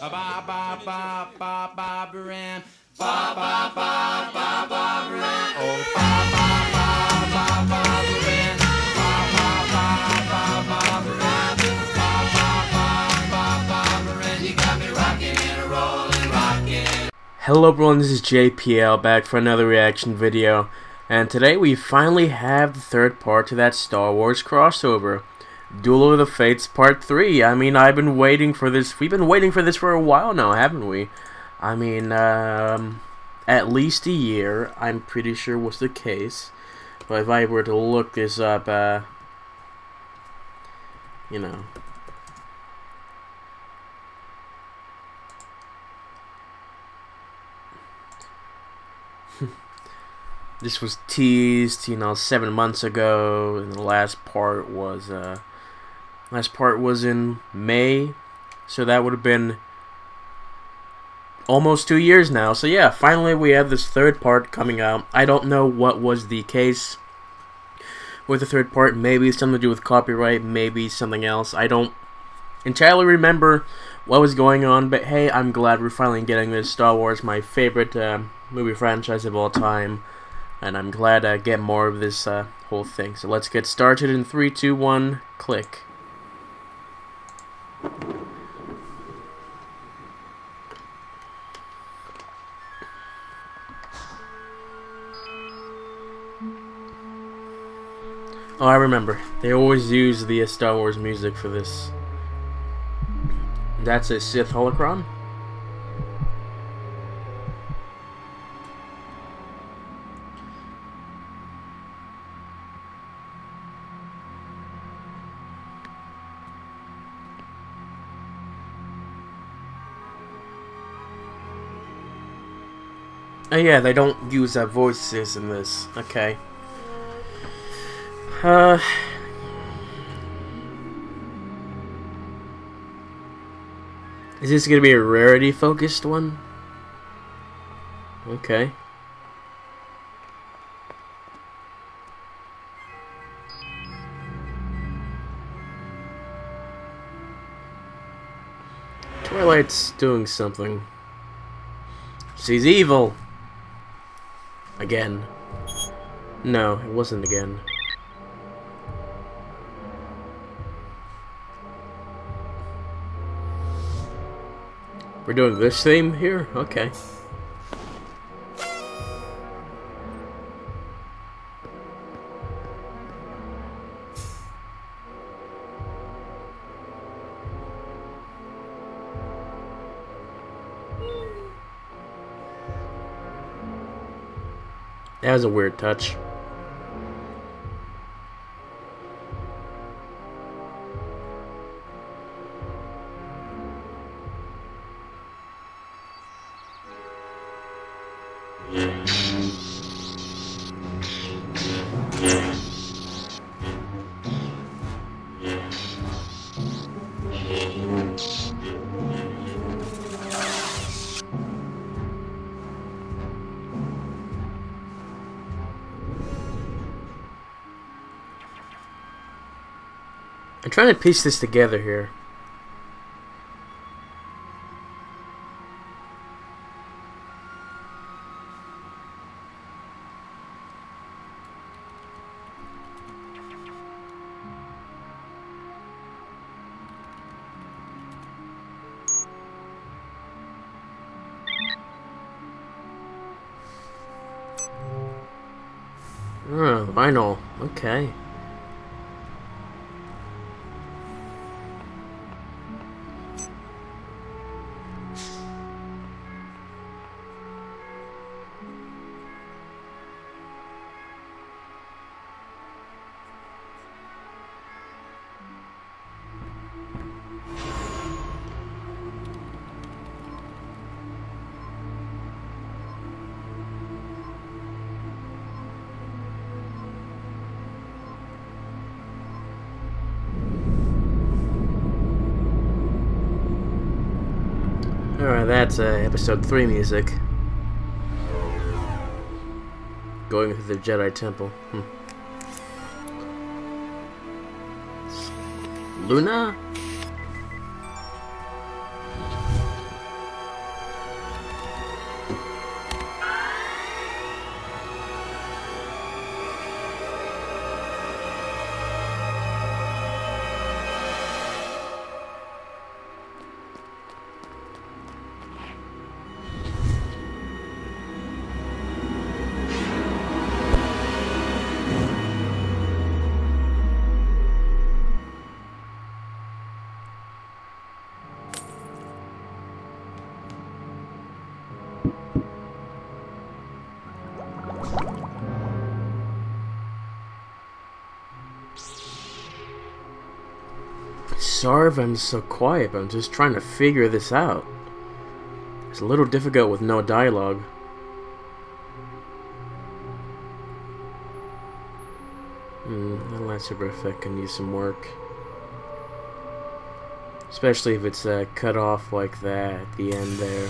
ba ba ba ba ba ram, ba ba ba ba ba ram, oh ba ba ba ba ba ram, ba ba ba ba ba ram, ba ba ba ba ba ram. You got me rocking and rolling, rocking. Hello everyone, this is JPL back for another reaction video, and today we finally have the third part to that Star Wars crossover. Duel of the Fates Part 3. I mean, I've been waiting for this. We've been waiting for this for a while now, haven't we? I mean, at least a year, I'm pretty sure was the case. But if I were to look this up, you know. This was teased, you know, 7 months ago, and the last part was, in May, so that would have been almost 2 years now. So yeah, finally we have this third part coming out. I don't know what was the case with the third part. Maybe something to do with copyright, maybe something else. I don't entirely remember what was going on, but hey, I'm glad we're finally getting this. Star Wars, my favorite movie franchise of all time, and I'm glad I get more of this whole thing. So let's get started in 3, 2, 1, click. Oh, I remember. They always use the Star Wars music for this. That's a Sith holocron. Oh yeah, they don't use their voices in this. Okay. Is this gonna be a rarity focused one? Okay. Twilight's doing something. She's evil. Again. No, it wasn't again. We're doing this theme here? Okay. That was a weird touch. I'm trying to piece this together here. Oh, vinyl. Okay. Alright, that's episode 3 music. Going through the Jedi Temple. Luna? sorry if I'm so quiet, but I'm just trying to figure this out. It's a little difficult with no dialogue. That lightsaber effect can use some work. Especially if it's cut off like that at the end there.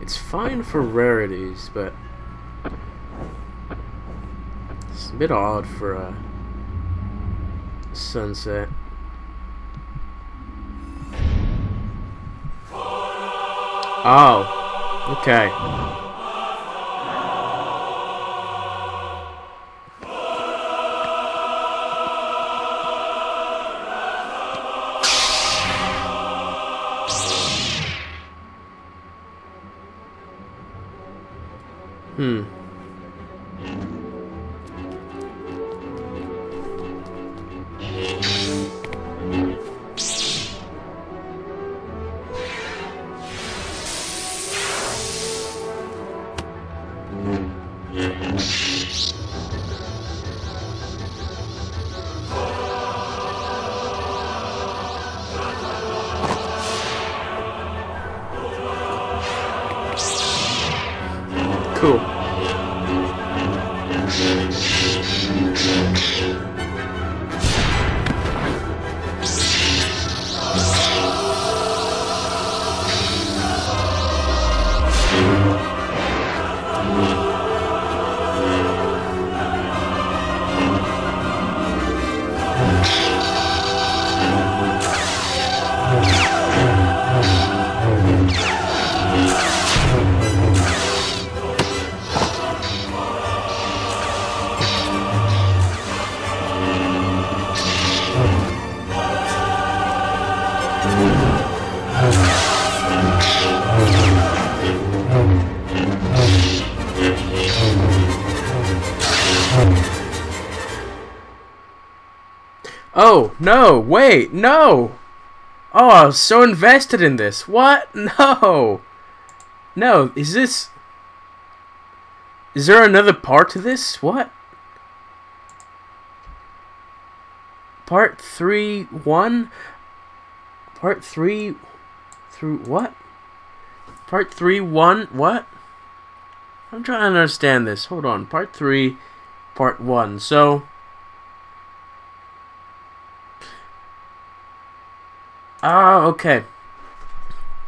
It's fine for rarities, but it's a bit odd for a sunset. Oh, okay. Cool. Oh, no, wait, no! Oh, I was so invested in this. What? No! No, is this... Is there another part to this? What? Part 3, 1? Part 3... through what? Part 3, 1, what? I'm trying to understand this. Hold on. Part 3, part 1. So... Ah, okay.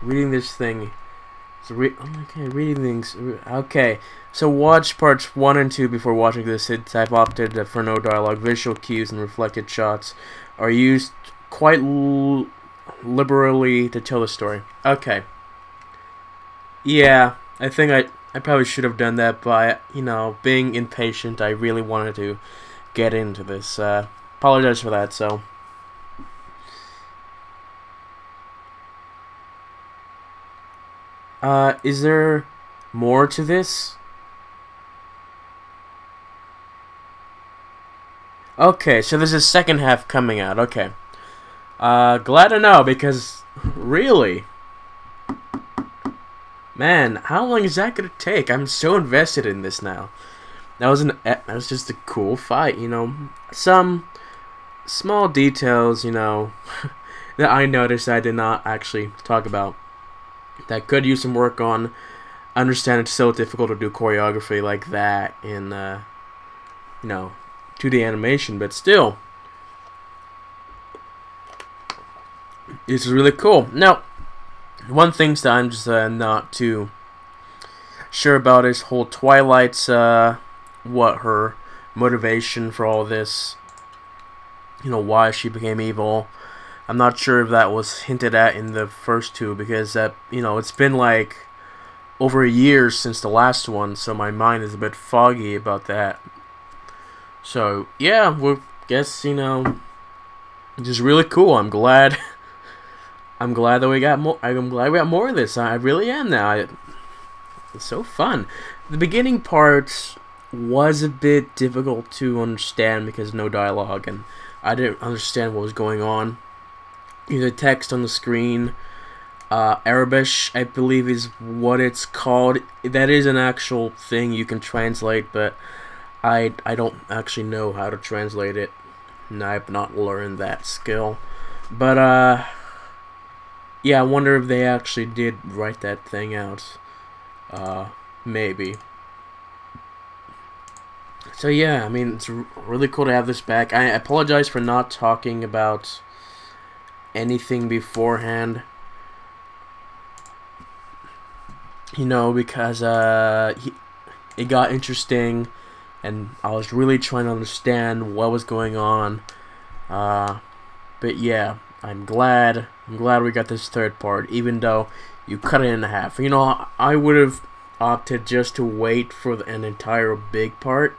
Reading this thing. So reading things. Okay, so watch parts 1 and 2 before watching this, since I've opted for no dialogue. Visual cues and reflected shots are used quite liberally to tell the story. Okay. Yeah, I think I probably should have done that, but, you know, being impatient, I really wanted to get into this. Apologize for that, so... is there more to this? Okay, so there's a second half coming out, okay. Glad to know, because, really? Man, how long is that gonna take? I'm so invested in this now. That was just a cool fight, you know. Some small details, you know, that I noticed I did not actually talk about. That could use some work on. I understand it's so difficult to do choreography like that in, you know, 2D animation, but still, this is really cool. Now, one thing that I'm just not too sure about is whole Twilight's, what her motivation for all this, you know, why she became evil. I'm not sure if that was hinted at in the first two, because that, you know, it's been like over a year since the last one, so my mind is a bit foggy about that. So yeah, we'll guess, you know, just really cool. I'm glad. I'm glad that we got more. I'm glad we got more of this. I really am now. It's so fun. The beginning parts was a bit difficult to understand because no dialogue, and I didn't understand what was going on. The text on the screen, Arabish, I believe, is what it's called. That is an actual thing you can translate, but I don't actually know how to translate it, and I've not learned that skill. But yeah, I wonder if they actually did write that thing out. Maybe. So yeah, I mean, it's really cool to have this back. I apologize for not talking about anything beforehand, you know, because it got interesting, and I was really trying to understand what was going on. But yeah, I'm glad we got this third part, even though you cut it in half. You know, I would have opted just to wait for an entire big part,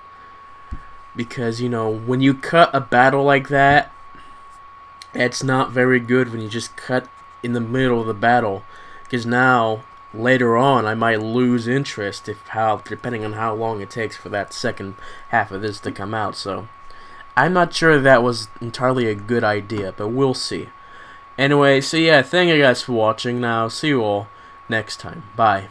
because, you know, when you cut a battle like that, it's not very good when you just cut in the middle of the battle, because now later on I might lose interest depending on how long it takes for that second half of this to come out. So I'm not sure that was entirely a good idea, but we'll see. Anyway, so yeah, thank you guys for watching. Now, see you all next time. Bye.